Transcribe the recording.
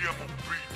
Jimbo beat.